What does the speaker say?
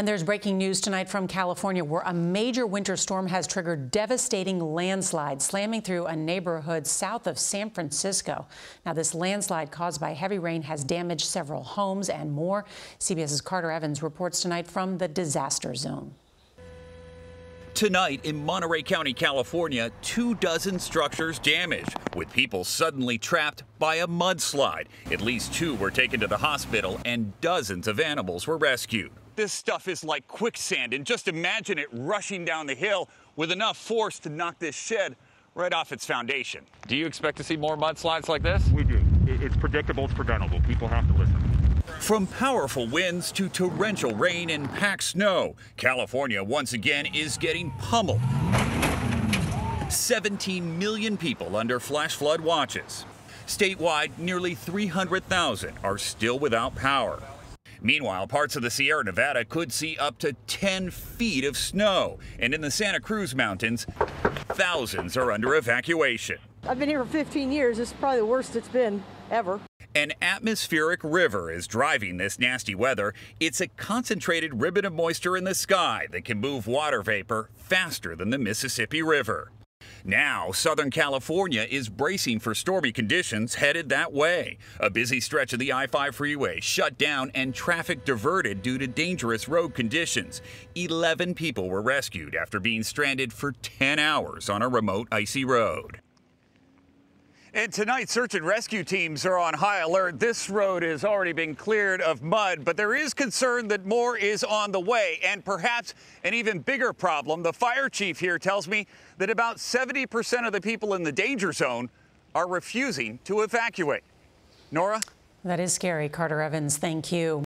And there's breaking news tonight from California, where a major winter storm has triggered devastating landslides, slamming through a neighborhood south of San Francisco. Now, this landslide caused by heavy rain has damaged several homes and more. CBS's Carter Evans reports tonight from the disaster zone. Tonight in Monterey County, California, 2 dozen structures damaged, with people suddenly trapped by a mudslide. At least 2 were taken to the hospital and dozens of animals were rescued. This stuff is like quicksand, and just imagine it rushing down the hill with enough force to knock this shed right off its foundation. Do you expect to see more mudslides like this? We do. It's predictable, it's preventable. People have to listen. From powerful winds to torrential rain and packed snow, California once again is getting pummeled. 17 million people under flash flood watches. Statewide, nearly 300,000 are still without power. Meanwhile, parts of the Sierra Nevada could see up to 10 feet of snow. And in the Santa Cruz Mountains, thousands are under evacuation. I've been here for 15 years. This is probably the worst it's been ever. An atmospheric river is driving this nasty weather. It's a concentrated ribbon of moisture in the sky that can move water vapor faster than the Mississippi River. Now, Southern California is bracing for stormy conditions headed that way. A busy stretch of the I-5 freeway shut down and traffic diverted due to dangerous road conditions. 11 people were rescued after being stranded for 10 hours on a remote icy road. And tonight, search and rescue teams are on high alert. This road has already been cleared of mud, but there is concern that more is on the way, and perhaps an even bigger problem. The fire chief here tells me that about 70% of the people in the danger zone are refusing to evacuate. Nora? That is scary. Carter Evans, thank you.